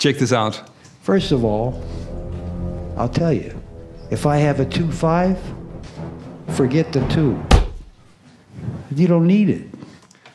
Check this out. First of all, I'll tell you, if I have a 2-5, forget the 2. You don't need it.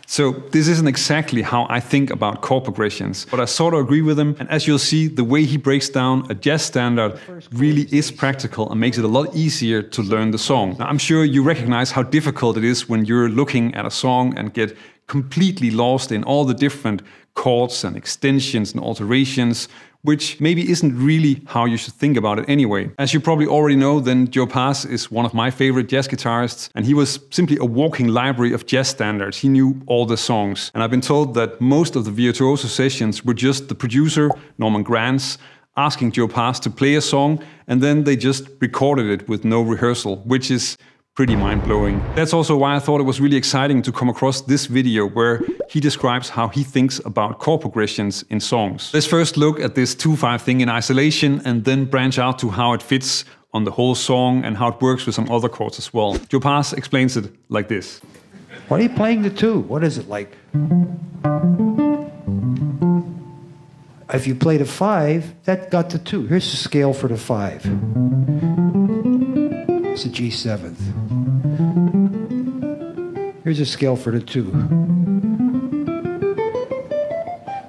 So this isn't exactly how I think about chord progressions, but I sort of agree with him. And as you'll see, the way he breaks down a jazz standard really is practical and makes it a lot easier to learn the song. Now, I'm sure you recognize how difficult it is when you're looking at a song and get completely lost in all the different chords and extensions and alterations, which maybe isn't really how you should think about it anyway. As you probably already know, then Joe Pass is one of my favorite jazz guitarists, and he was simply a walking library of jazz standards. He knew all the songs. And I've been told that most of the virtuoso sessions were just the producer, Norman Granz, asking Joe Pass to play a song, and then they just recorded it with no rehearsal, which is pretty mind-blowing. That's also why I thought it was really exciting to come across this video where he describes how he thinks about chord progressions in songs. Let's first look at this 2-5 thing in isolation and then branch out to how it fits on the whole song and how it works with some other chords as well. Joe Pass explains it like this. Why are you playing the 2? What is it like? If you played a 5, that got the 2. Here's the scale for the 5. It's a G seventh. Here's a scale for the 2.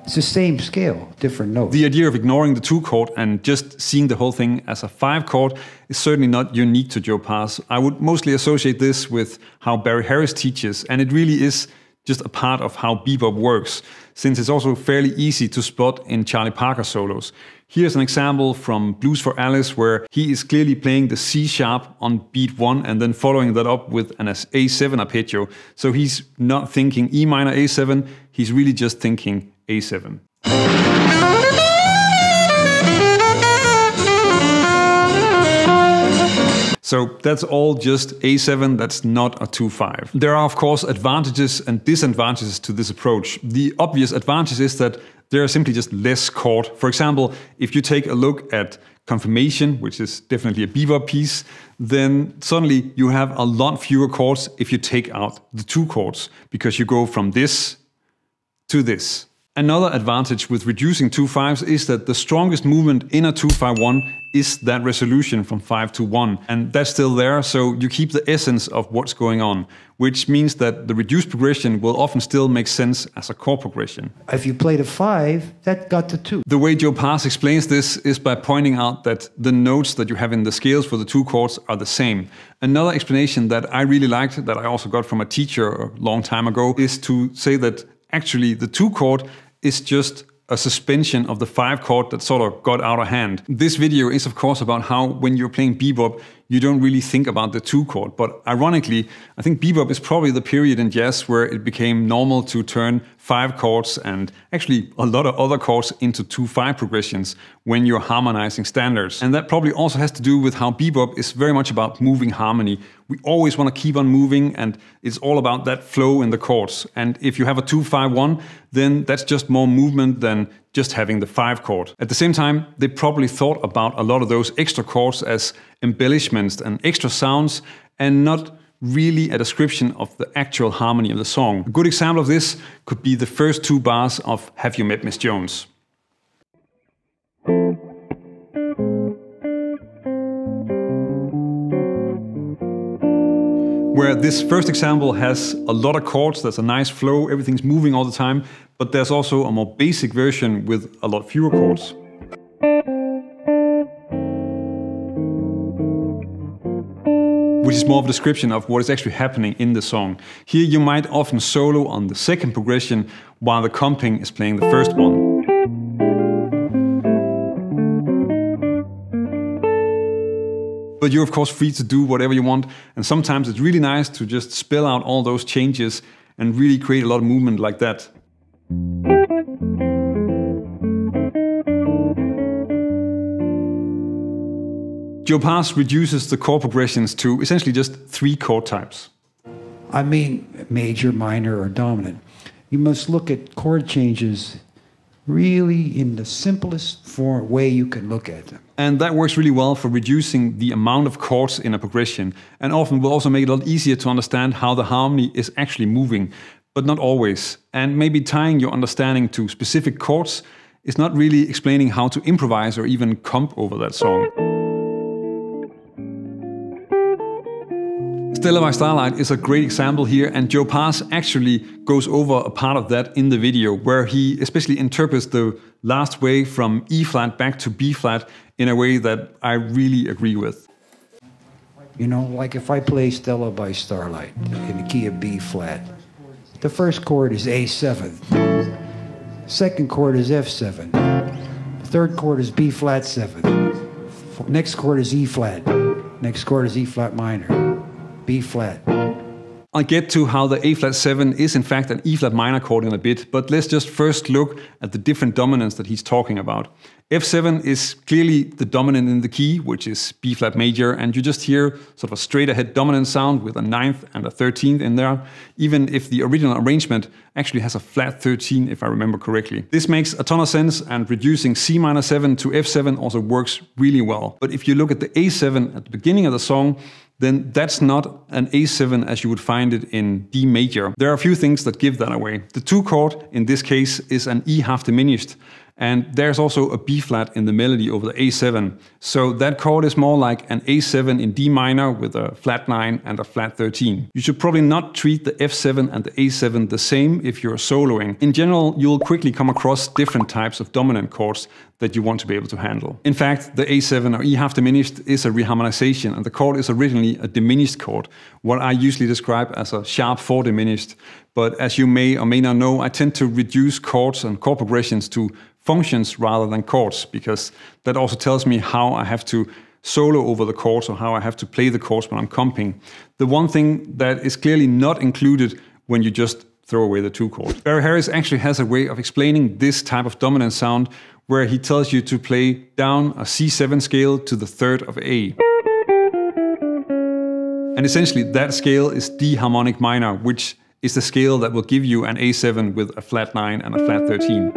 It's the same scale, different notes. The idea of ignoring the 2 chord and just seeing the whole thing as a 5 chord is certainly not unique to Joe Pass. I would mostly associate this with how Barry Harris teaches, and it really is just a part of how bebop works, since it's also fairly easy to spot in Charlie Parker solos. Here's an example from Blues for Alice, where he is clearly playing the C sharp on beat 1 and then following that up with an A7 arpeggio. So he's not thinking E minor A7, he's really just thinking A7. So that's all just A7, that's not a 2-5. There are of course advantages and disadvantages to this approach. The obvious advantage is that there are simply just less chord. For example, if you take a look at Confirmation, which is definitely a bebop piece, then suddenly you have a lot fewer chords if you take out the 2 chords, because you go from this to this. Another advantage with reducing 2-5s is that the strongest movement in a 2-5-1 is that resolution from 5 to 1, and that's still there, so you keep the essence of what's going on, which means that the reduced progression will often still make sense as a chord progression. If you played a 5, that got to 2. The way Joe Pass explains this is by pointing out that the notes that you have in the scales for the 2 chords are the same. Another explanation that I really liked, that I also got from a teacher a long time ago, is to say that actually the 2 chord is just a suspension of the 5 chord that sort of got out of hand. This video is of course about how when you're playing bebop, you don't really think about the 2 chord, but ironically, I think bebop is probably the period in jazz where it became normal to turn 5 chords and actually a lot of other chords into 2-5 progressions when you're harmonizing standards. And that probably also has to do with how bebop is very much about moving harmony. We always want to keep on moving, and it's all about that flow in the chords. And if you have a 2-5-1, then that's just more movement than just having the 5 chord. At the same time, they probably thought about a lot of those extra chords as embellishments and extra sounds, and not really a description of the actual harmony of the song. A good example of this could be the first 2 bars of Have You Met Miss Jones. Where this first example has a lot of chords, there's a nice flow, everything's moving all the time, but there's also a more basic version with a lot fewer chords. Which is more of a description of what is actually happening in the song. Here you might often solo on the second progression while the comping is playing the first one. But you're of course free to do whatever you want, and sometimes it's really nice to just spell out all those changes and really create a lot of movement like that. Joe Pass reduces the chord progressions to essentially just 3 chord types. I mean major, minor, or dominant. You must look at chord changes really in the simplest way you can look at them. And that works really well for reducing the amount of chords in a progression, and often will also make it a lot easier to understand how the harmony is actually moving, but not always. And maybe tying your understanding to specific chords is not really explaining how to improvise or even comp over that song. Stella by Starlight is a great example here, and Joe Pass actually goes over a part of that in the video, where he especially interprets the last wave from E-flat back to B-flat in a way that I really agree with. You know, like if I play Stella by Starlight in the key of B-flat, the first chord is A7, second chord is F7, the third chord is B-flat 7, next chord is E-flat, next chord is E-flat minor, B-flat. I'll get to how the A-flat 7 is in fact an E-flat minor chord in a bit, but let's just first look at the different dominants that he's talking about. F7 is clearly the dominant in the key, which is B-flat major, and you just hear sort of a straight ahead dominant sound with a 9th and a 13th in there, even if the original arrangement actually has a flat 13 if I remember correctly. This makes a ton of sense, and reducing C minor 7 to F7 also works really well. But if you look at the A7 at the beginning of the song, then that's not an A7 as you would find it in D major. There are a few things that give that away. The 2 chord in this case is an E half diminished, and there's also a B flat in the melody over the A7. So that chord is more like an A7 in D minor with a flat 9 and a flat 13. You should probably not treat the F7 and the A7 the same if you're soloing. In general, you'll quickly come across different types of dominant chords that you want to be able to handle. In fact, the A7 or E half diminished is a reharmonization, and the chord is originally a diminished chord, what I usually describe as a sharp 4 diminished. But as you may or may not know, I tend to reduce chords and chord progressions to functions rather than chords, because that also tells me how I have to solo over the chords or how I have to play the chords when I'm comping. The one thing that is clearly not included when you just throw away the 2 chord. Barry Harris actually has a way of explaining this type of dominant sound, where he tells you to play down a C7 scale to the 3rd of A. And essentially that scale is D harmonic minor, which is the scale that will give you an A7 with a flat 9 and a flat 13.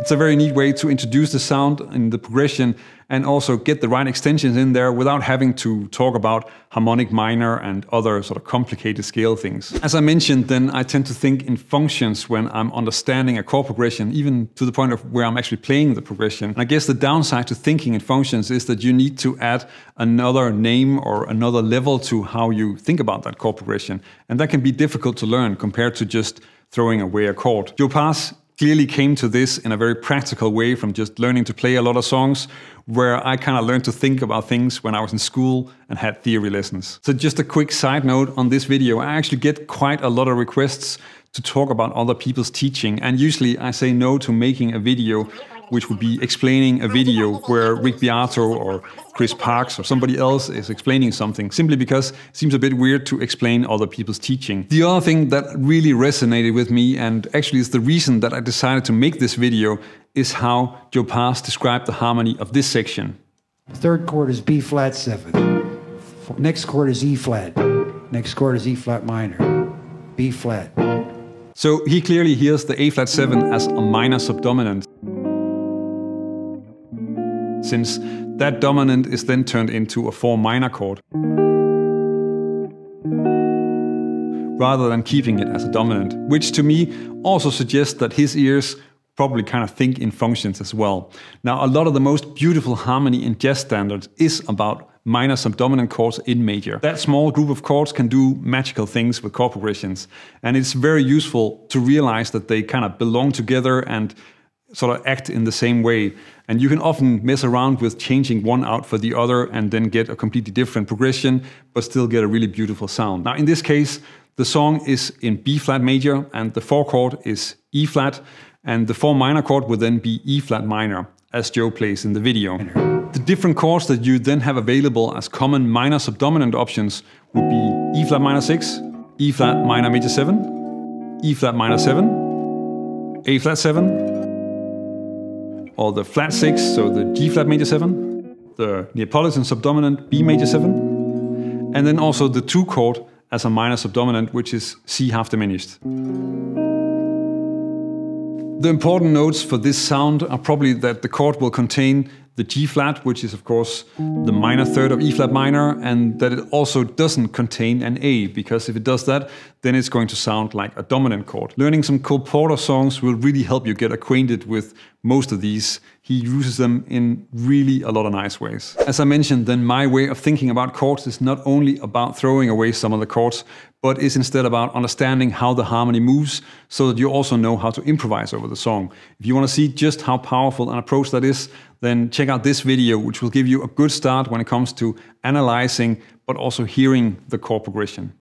It's a very neat way to introduce the sound in the progression and also get the right extensions in there without having to talk about harmonic minor and other sort of complicated scale things. As I mentioned, then I tend to think in functions when I'm understanding a chord progression, even to the point of where I'm actually playing the progression. And I guess the downside to thinking in functions is that you need to add another name or another level to how you think about that chord progression. And that can be difficult to learn compared to just throwing away a chord. Joe Pass clearly came to this in a very practical way from just learning to play a lot of songs, where I kind of learned to think about things when I was in school and had theory lessons. So just a quick side note on this video, I actually get quite a lot of requests to talk about other people's teaching, and usually I say no to making a video which would be explaining a video where Rick Beato or Chris Parks or somebody else is explaining something, simply because it seems a bit weird to explain other people's teaching. The other thing that really resonated with me, and actually is the reason that I decided to make this video, is how Joe Pass described the harmony of this section. The third chord is B flat 7, next chord is E flat, next chord is E flat minor, B flat. So he clearly hears the A flat 7 as a minor subdominant, since that dominant is then turned into a 4 minor chord, rather than keeping it as a dominant, which to me also suggests that his ears probably kind of think in functions as well. Now, a lot of the most beautiful harmony in jazz standards is about minor subdominant chords in major. That small group of chords can do magical things with chord progressions, and it's very useful to realize that they kind of belong together and sort of act in the same way. And you can often mess around with changing one out for the other and then get a completely different progression, but still get a really beautiful sound. Now in this case, the song is in B flat major, and the 4 chord is E flat, and the 4 minor chord would then be E flat minor, as Joe plays in the video. The different chords that you then have available as common minor subdominant options would be E flat minor 6, E flat minor major 7, E flat minor 7, A flat 7, or the flat 6, so the G flat major 7, the Neapolitan subdominant B major 7, and then also the 2 chord as a minor subdominant, which is C half diminished. The important notes for this sound are probably that the chord will contain the G flat, which is of course the minor third of E flat minor, and that it also doesn't contain an A, because if it does that, then it's going to sound like a dominant chord. Learning some Cole Porter songs will really help you get acquainted with most of these. He uses them in really a lot of nice ways. As I mentioned, then my way of thinking about chords is not only about throwing away some of the chords, but is instead about understanding how the harmony moves so that you also know how to improvise over the song. If you want to see just how powerful an approach that is, then check out this video, which will give you a good start when it comes to analyzing, but also hearing the chord progression.